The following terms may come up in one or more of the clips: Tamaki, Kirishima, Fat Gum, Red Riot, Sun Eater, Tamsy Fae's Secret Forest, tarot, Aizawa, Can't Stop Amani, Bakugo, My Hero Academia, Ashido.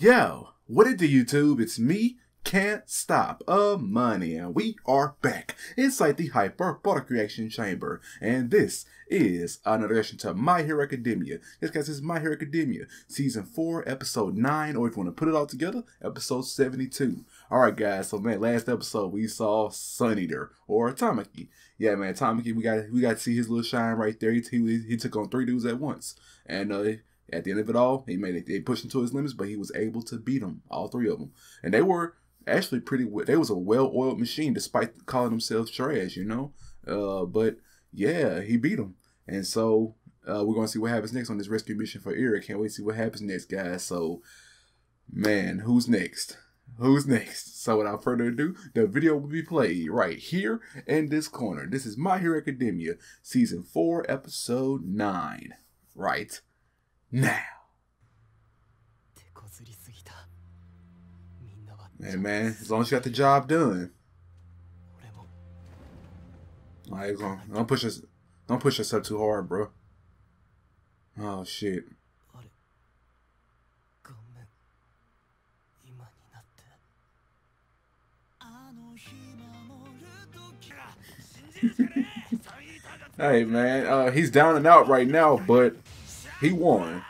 Yo, what it do YouTube? It's me, Can't Stop Amani, and we are back inside the Hyperbolic Reaction Chamber, and this is another reaction to My Hero Academia. Yes guys, this is My Hero Academia, Season 4, Episode 9, or if you want to put it all together, Episode 72. Alright guys, so man, last episode we saw Sun Eater, or Tamaki. Yeah man, Tamaki, we got to see his little shine right there. He took on 3 dudes at once, and at the end of it all, they pushed him to his limits, but he was able to beat them, all 3 of them. And they were actually pretty, they was a well-oiled machine, despite calling themselves trash, you know? But yeah, he beat them. And so, we're going to see what happens next on this rescue mission for Eric. Can't wait to see what happens next, guys. So, man, who's next? Who's next? So without further ado, the video will be played right here in this corner. This is My Hero Academia, Season 4, Episode 9. Right? Now. Hey man, as long as you got the job done. Alright, don't push us up too hard, bro. Oh shit. Hey man, he's down and out right now, but he won.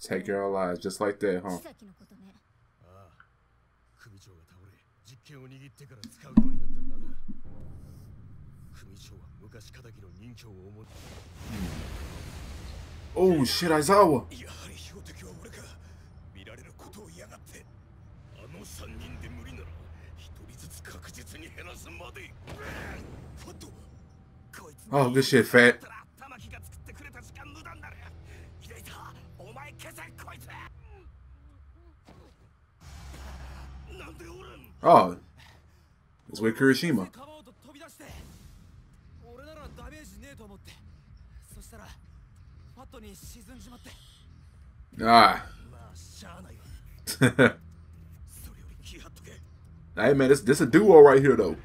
Take your lives just like that, huh? Oh shit, Aizawa! Oh, good shit, Fat. Oh, it's with Kirishima. Ah. Hey man, this a duo right here though.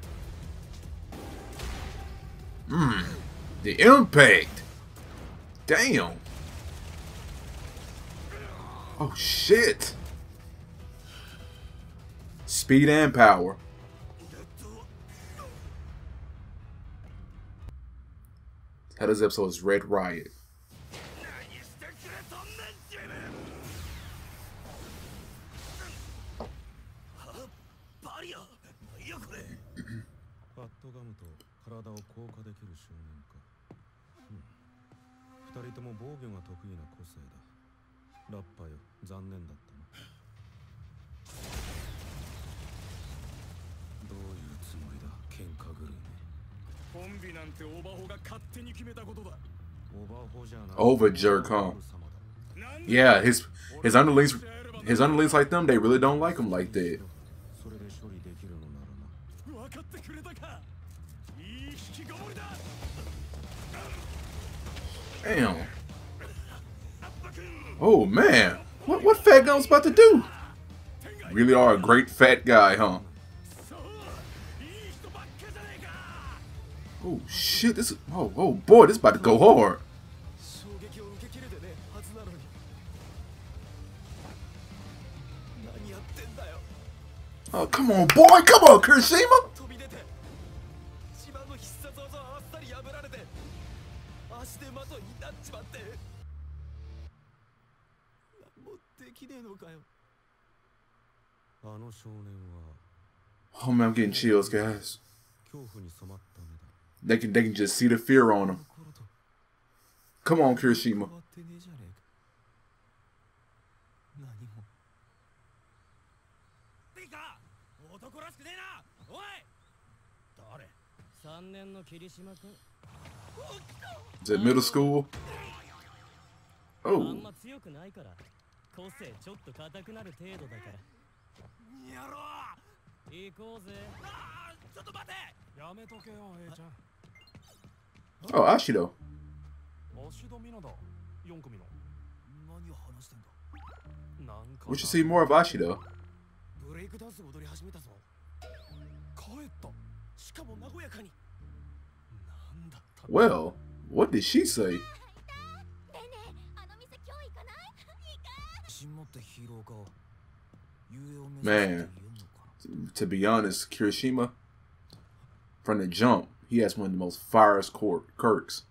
The impact. Damn. Oh shit. Speed and power. How this episode is Red Riot. Over jerk, huh? Yeah, his underlings like them, they really don't like him like that. Damn. Oh man, what Fat Gum's about to do? Really are a great fat guy, huh? Oh shit, this is, oh boy, this is about to go hard. Oh come on boy, come on Kirishima! Oh man, I'm getting chills guys. They can just see the fear on him. Come on, Kirishima. Is it middle school? Oh. Oh, Ashido. We should see more of Ashido. Well, what did she say? Man, to be honest, Kirishima, from the jump, he has one of the most fiercest quirks.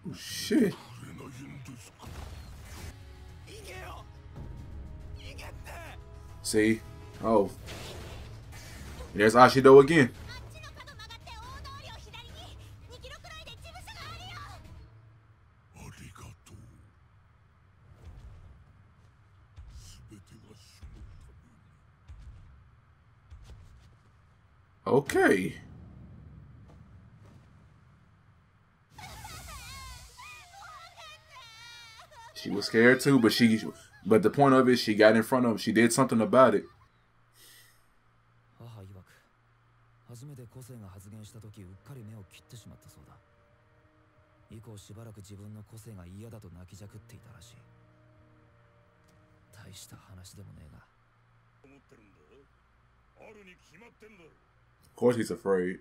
Oh, shit. See? Oh. There's Ashido again. Okay. She was scared too, but the point of it, she got in front of him. She did something about it. Of course he's afraid.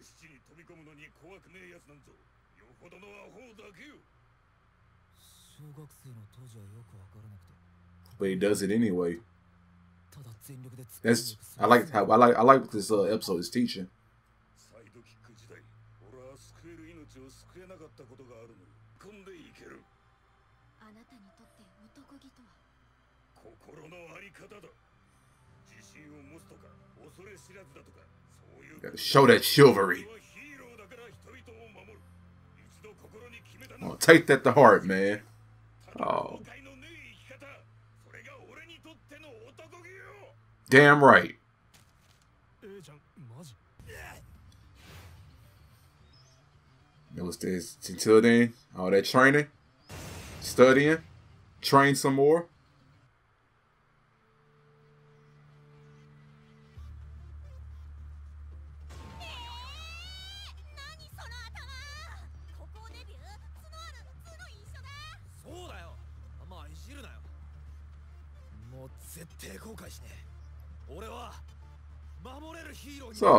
But he does it anyway. That's I like this episode is teaching. Gotta show that chivalry. Oh, take that to heart, man. Oh. Damn right. It was this until then, all that training, studying, train some more.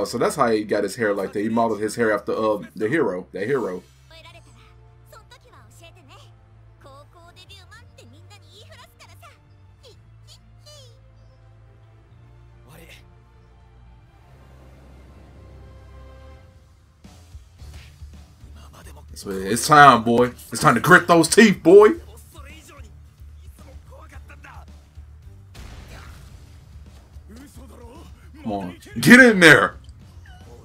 So that's how he got his hair like that. He modeled his hair after the hero, that hero. So it's time, boy. It's time to grit those teeth, boy. Come on, get in there. Oh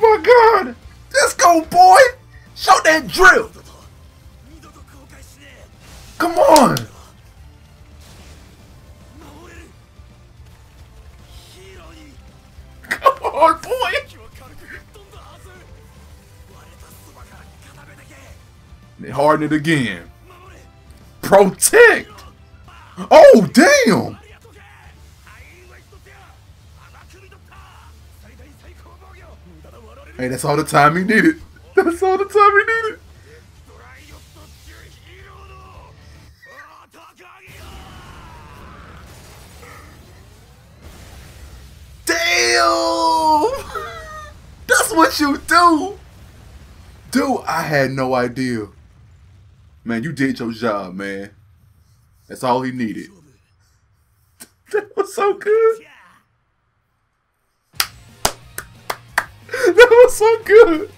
my God! Let's go, boy! Show that drill! Come on! Come on, boy! They harden it again. Protect! Oh, damn! Hey, that's all the time he needed. That's all the time he needed. Damn! That's what you do. Dude, I had no idea. Man, you did your job, man. That's all he needed. That was so good. That was so good.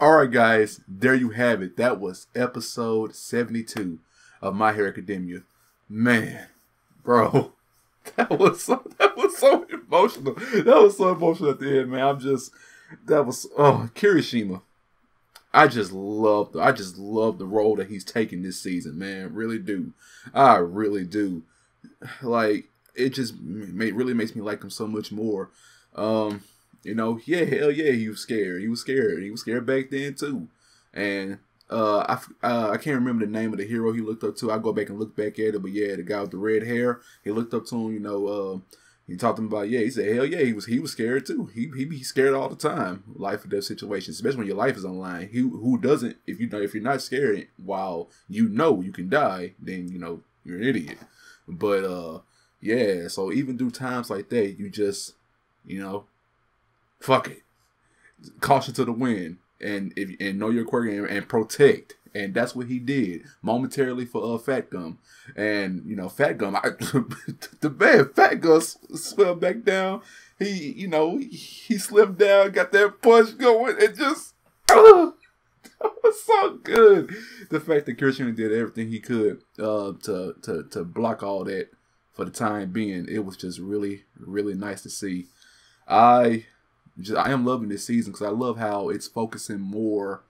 All right, guys, there you have it. That was episode 72 of My Hero Academia. Man, bro, That was so emotional. That was so emotional at the end, man. Oh, Kirishima. I just love the role that he's taking this season, man. Really do. I really do. Like, it just really makes me like him so much more. You know, yeah, hell yeah, he was scared. He was scared. He was scared back then too. And I can't remember the name of the hero he looked up to. I go back and look back at it, but yeah, the guy with the red hair, he looked up to him. You know, he talked to him about, yeah, he said, hell yeah, he was scared too. He be scared all the time, life or death situations, especially when your life is online. Who doesn't? If you're not scared while you know you can die, then you know you're an idiot. But yeah, so even through times like that, you just, you know, fuck it, caution to the wind, and know your quirk and protect. And that's what he did momentarily for Fat Gum. And you know, Fat Gum, the man, Fat Gum swelled back down. He, you know, he slimmed down, got that punch going, and just that was so good. The fact that Kirishima did everything he could to block all that for the time being, it was just really, really nice to see. I am loving this season because I love how it's focusing more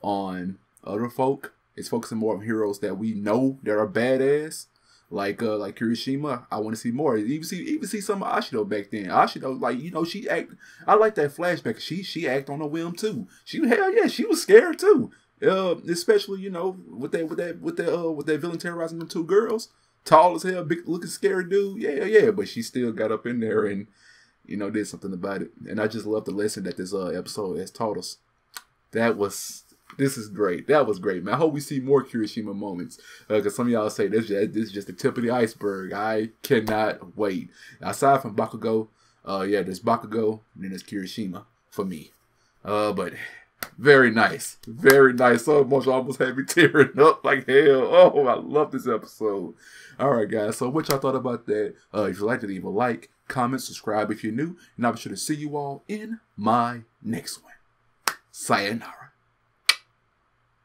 on other folk. It's focusing more on heroes that we know that are badass, like Kirishima. I want to see more. Even see some of Ashido back then. Ashido, like, you know, she act. I like that flashback. She act on a whim too. Hell yeah, she was scared too. Especially, you know, with that villain terrorizing them two girls. Tall as hell, big looking scary dude. Yeah, yeah, but she still got up in there and, you know, did something about it. And I just love the lesson that this episode has taught us. This is great. That was great, man. I hope we see more Kirishima moments. Because some of y'all say this is just the tip of the iceberg. I cannot wait. Aside from Bakugo, yeah, there's Bakugo, and then there's Kirishima for me. But very nice. Very nice. So much, almost had me tearing up like hell. Oh, I love this episode. Alright, guys. So what y'all thought about that? If you liked it, leave a like, comment, subscribe if you're new, and I'll be sure to see you all in my next one. Sayonara.